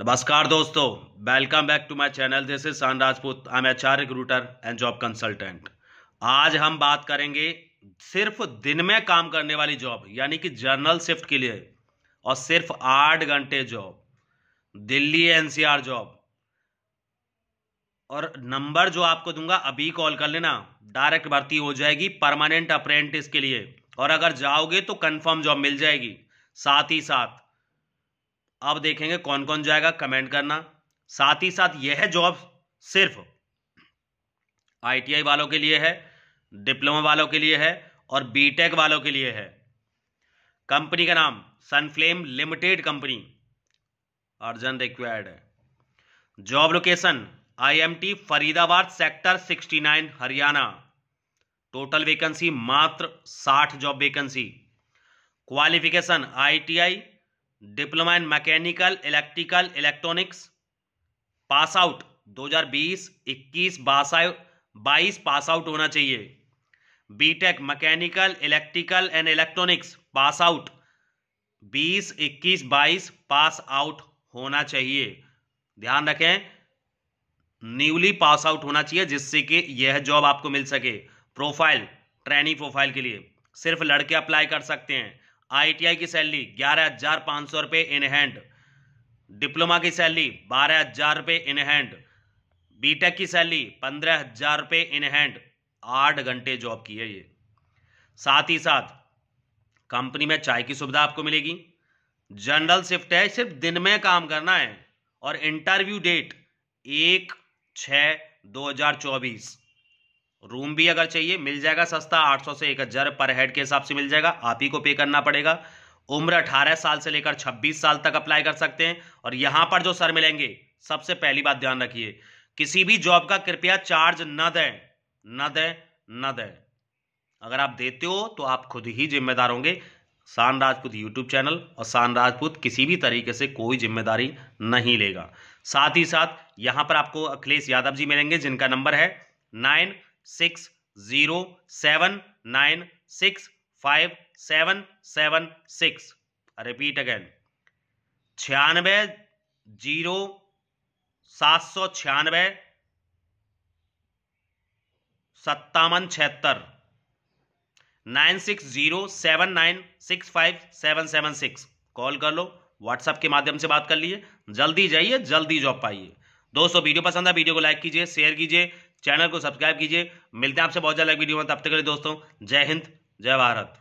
नमस्कार दोस्तों, welcome back to my channel. This is Shan Rajput. I am HR recruiter and job consultant. आज हम बात करेंगे सिर्फ दिन में काम करने वाली जॉब, यानी कि जर्नल शिफ्ट के लिए और सिर्फ 8 घंटे जॉब, दिल्ली एनसीआर जॉब। और नंबर जो आपको दूंगा अभी कॉल कर लेना, डायरेक्ट भर्ती हो जाएगी परमानेंट अप्रेंटिस के लिए। और अगर जाओगे तो कन्फर्म जॉब मिल जाएगी। साथ ही साथ अब देखेंगे कौन कौन जाएगा, कमेंट करना। साथ ही साथ यह जॉब सिर्फ आईटीआई वालों के लिए है, डिप्लोमा वालों के लिए है और बीटेक वालों के लिए है। कंपनी का नाम Sunflame limited company, urgent required है। Job location IMT Faridabad sector 69 Haryana. Total vacancy मात्र 60 job vacancy. Qualification ITI, diploma in mechanical, electrical, electronics. Pass out 2020, 21, 22 pass out होना चाहिए। BTech mechanical, electrical and electronics pass out 20, 21, 22 pass out होना चाहिए। ध्यान रखें, newly पास out होना चाहिए, जिससे कि यह जॉब आपको मिल सके। प्रोफाइल ट्रेनी प्रोफाइल के लिए सिर्फ लड़के अप्लाई कर सकते हैं। आईटीआई की सैलरी 11,500 रुपये इन हैंड, डिप्लोमा की सैलरी 12,000 रुपये इन हैंड, बीटेक की सैलरी 15,000 रुपये इन हैंड। 8 घंटे जॉब की है ये। साथ ही साथ कंपनी में चाय की सुविधा आपको मिलेगी। जनरल शिफ्ट है, सिर्फ दिन में काम करना है। और इंटरव्यू डेट 1/6/2024। रूम भी अगर चाहिए मिल जाएगा सस्ता, 800 से 1000 पर हेड के हिसाब से मिल जाएगा, आप ही को पे करना पड़ेगा। उम्र 18 साल से लेकर 26 साल तक अप्लाई कर सकते हैं। और यहां पर जो सर मिलेंगे, सबसे पहली बात ध्यान रखिए, किसी भी जॉब का कृपया चार्ज न दें। अगर आप देते हो तो आप खुद ही जिम्मेदार होंगे। शान राजपूत यूट्यूब चैनल और शान राजपूत किसी भी तरीके से कोई जिम्मेदारी नहीं लेगा। साथ ही साथ यहां पर आपको अखिलेश यादव जी मिलेंगे, जिनका नंबर है 9607965776। Repeat again, 9607965776। 9607965776। कॉल कर लो, व्हाट्सएप के माध्यम से बात कर लीजिए। जल्दी जाइए, जल्दी जॉब पाइए। दोस्तों, वीडियो पसंद आए वीडियो को लाइक कीजिए, शेयर कीजिए, चैनल को सब्सक्राइब कीजिए। मिलते हैं आपसे बहुत जल्द एक वीडियो में। तब तक के लिए दोस्तों, जय हिंद, जय भारत।